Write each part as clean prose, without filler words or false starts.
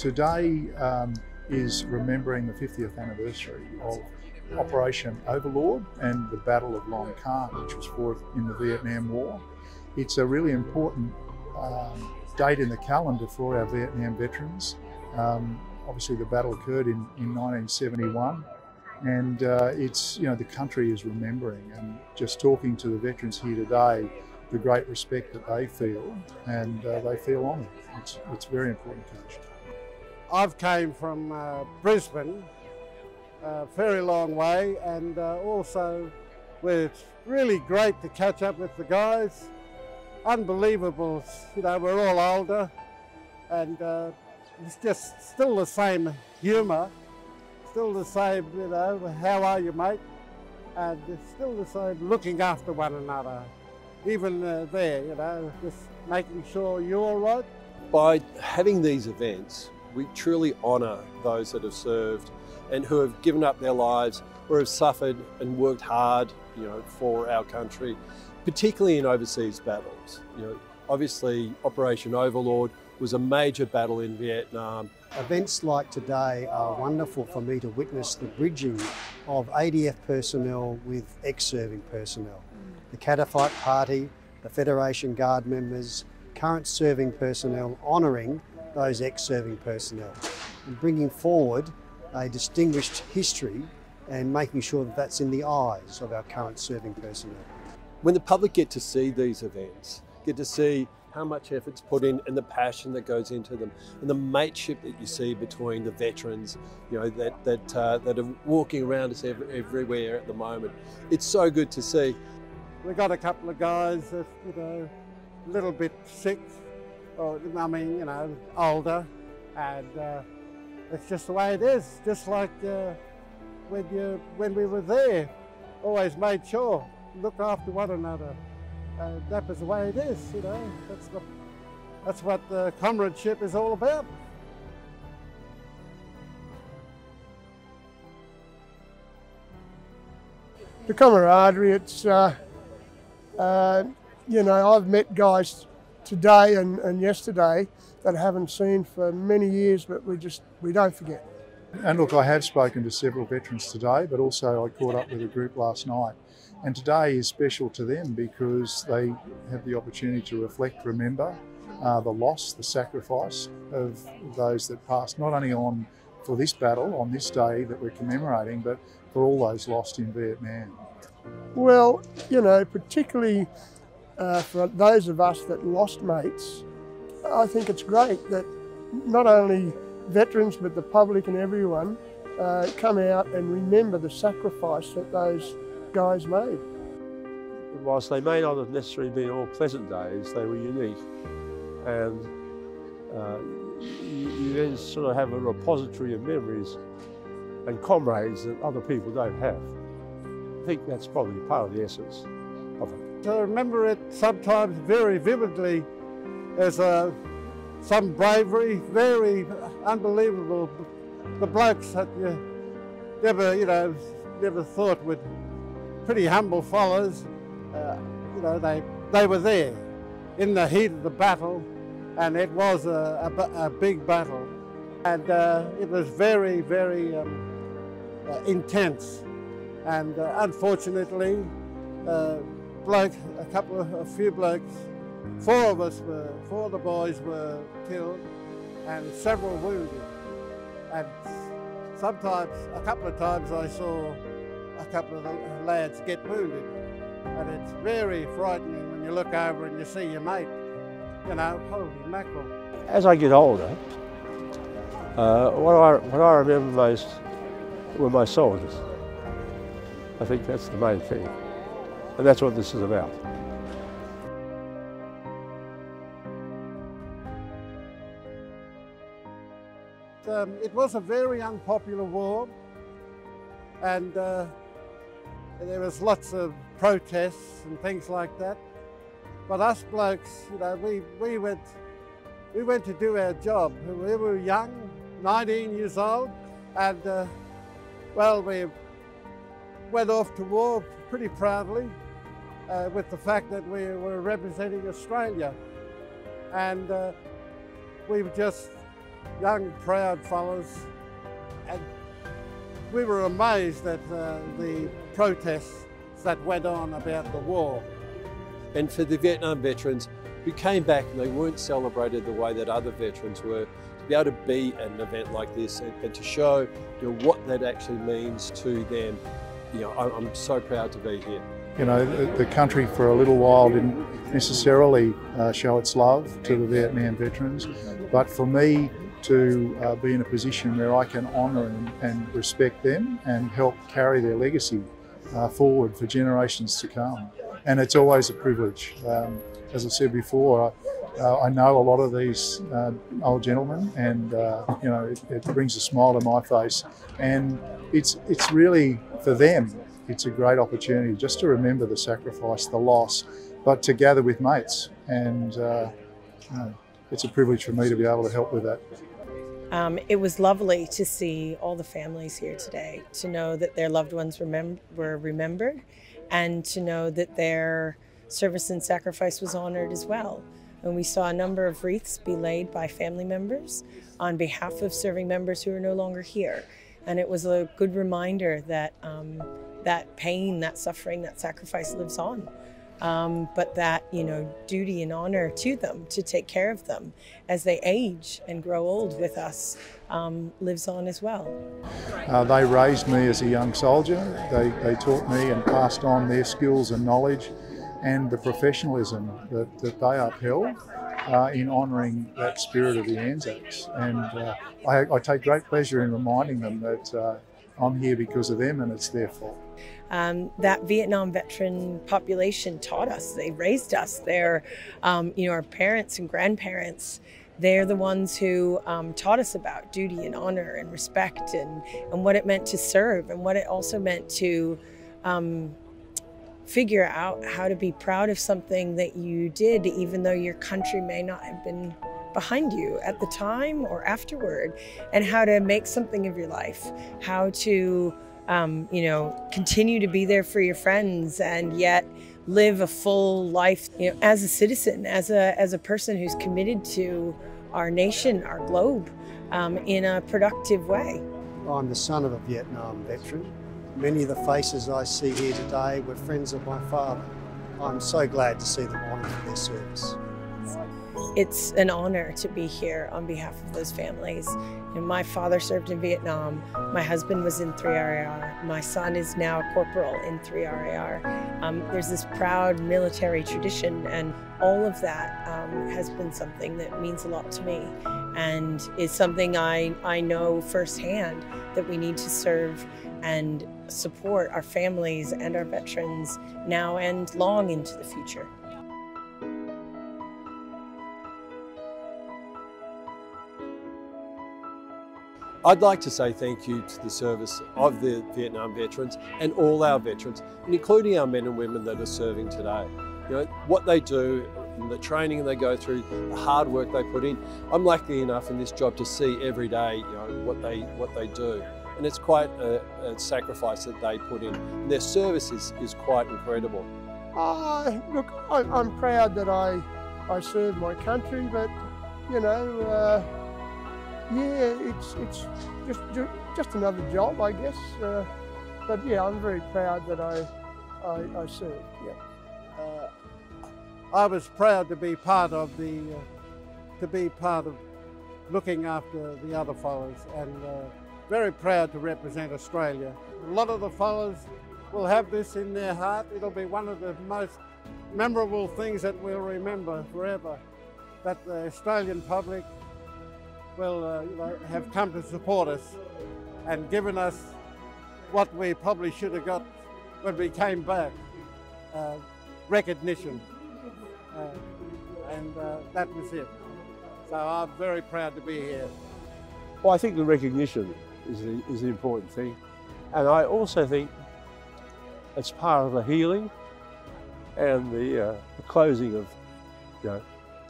Today is remembering the 50th anniversary of Operation Overlord and the Battle of Long Khanh, which was fought in the Vietnam War. It's a really important date in the calendar for our Vietnam veterans. Obviously, the battle occurred in 1971, and it's, you know, the country is remembering, and just talking to the veterans here today, the great respect that they feel, and they feel honoured. It's a very important occasion. I've came from Brisbane, a very long way, and also it's really great to catch up with the guys. Unbelievable, you know, we're all older, and it's just still the same humour, still the same, you know, how are you, mate? And it's still the same looking after one another. Even there, you know, just making sure you're all right. By having these events, we truly honour those that have served and who have given up their lives or have suffered and worked hard, you know, for our country, particularly in overseas battles. You know, obviously Operation Overlord was a major battle in Vietnam. Events like today are wonderful for me to witness the bridging of ADF personnel with ex-serving personnel. The Catafalque Party, the Federation Guard members, current serving personnel honouring those ex-serving personnel and bringing forward a distinguished history and making sure that that's in the eyes of our current serving personnel. When the public get to see these events, get to see how much effort's put in and the passion that goes into them and the mateship that you see between the veterans, you know, that are walking around us everywhere at the moment. It's so good to see. We got a couple of guys that, you know, a little bit sick, or, I mean, you know, older, and it's just the way it is. Just like when we were there, always made sure, look after one another. That was the way it is, you know. That's what the comradeship is all about. The camaraderie, it's... you know, I've met guys today and yesterday that I haven't seen for many years, but we don't forget. And look, I have spoken to several veterans today, but also I caught up with a group last night. And today is special to them because they have the opportunity to reflect, remember the loss, the sacrifice of those that passed, not only on for this battle, on this day that we're commemorating, but for all those lost in Vietnam. Well, you know, particularly for those of us that lost mates, I think it's great that not only veterans but the public and everyone come out and remember the sacrifice that those guys made. Whilst they may not have necessarily been all pleasant days, they were unique, and you then sort of have a repository of memories and comrades that other people don't have. I think that's probably part of the essence of it. I remember it sometimes very vividly as some bravery, very unbelievable. The blokes that you never thought would, pretty humble fellows, you know, they were there in the heat of the battle, and it was a big battle, and it was very, very intense. And unfortunately, a few blokes, four of the boys were killed and several wounded. And sometimes, a couple of times I saw a couple of the lads get wounded. And it's very frightening when you look over and you see your mate, you know, holy mackerel. As I get older, what I remember most were my soldiers. I think that's the main thing, and that's what this is about. It was a very unpopular war, and there was lots of protests and things like that. But us blokes, you know, we went to do our job. We were young, 19 years old, and well, we went off to war pretty proudly with the fact that we were representing Australia, and we just young, proud fellows, and we were amazed at the protests that went on about the war. And for the Vietnam veterans who came back and they weren't celebrated the way that other veterans were, to be able to be at an event like this and to show what that actually means to them, I'm so proud to be here. The country for a little while didn't necessarily show its love to the Vietnam veterans, but for me to be in a position where I can honour and respect them and help carry their legacy forward for generations to come. And it's always a privilege. As I said before, I know a lot of these old gentlemen, and it brings a smile to my face. And it's really, for them, it's a great opportunity just to remember the sacrifice, the loss, but to gather with mates. And it's a privilege for me to be able to help with that. It was lovely to see all the families here today, to know that their loved ones were remembered, and to know that their service and sacrifice was honoured as well. And we saw a number of wreaths be laid by family members on behalf of serving members who are no longer here. And it was a good reminder that that pain, that suffering, that sacrifice lives on. But that, duty and honor to them to take care of them as they age and grow old with us lives on as well. They raised me as a young soldier. They taught me and passed on their skills and knowledge and the professionalism that they upheld in honouring that spirit of the Anzacs. And I take great pleasure in reminding them that I'm here because of them and it's their fault. That Vietnam veteran population taught us, they raised us, they're, our parents and grandparents, they're the ones who taught us about duty and honor and respect and what it meant to serve and what it also meant to figure out how to be proud of something that you did even though your country may not have been behind you at the time or afterward, and how to make something of your life, how to continue to be there for your friends and yet live a full life as a citizen, as a person who's committed to our nation, our globe, in a productive way. I'm the son of a Vietnam veteran. Many of the faces I see here today were friends of my father. I'm so glad to see them honoured for their service. It's an honor to be here on behalf of those families. My father served in Vietnam, my husband was in 3RAR, my son is now a corporal in 3RAR. There's this proud military tradition, and all of that has been something that means a lot to me, and is something I know firsthand that we need to serve and support our families and our veterans now and long into the future. I'd like to say thank you to the service of the Vietnam veterans and all our veterans, and including our men and women that are serving today. What they do, the training they go through, the hard work they put in. I'm lucky enough in this job to see every day what they do, and it's quite a sacrifice that they put in. And their service is quite incredible. Look, I'm proud that I served my country, but yeah, it's just another job, I guess. But yeah, I'm very proud that I served. Yeah, I was proud to be part of looking after the other fellows, and very proud to represent Australia. A lot of the fellows will have this in their heart. It'll be one of the most memorable things that we'll remember forever. That the Australian public will have come to support us and given us what we probably should have got when we came back, recognition, and that was it. So I'm very proud to be here. Well, I think the recognition is the important thing, and I also think it's part of the healing and the closing of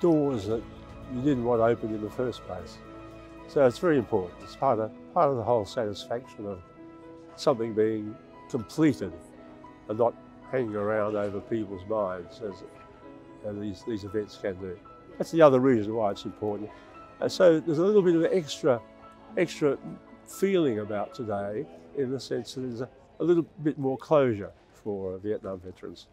doors that you didn't want opened in the first place. So it's very important. It's part of the whole satisfaction of something being completed and not hanging around over people's minds, as these events can do. That's the other reason why it's important. So there's a little bit of extra feeling about today in the sense that there's a little bit more closure for Vietnam veterans.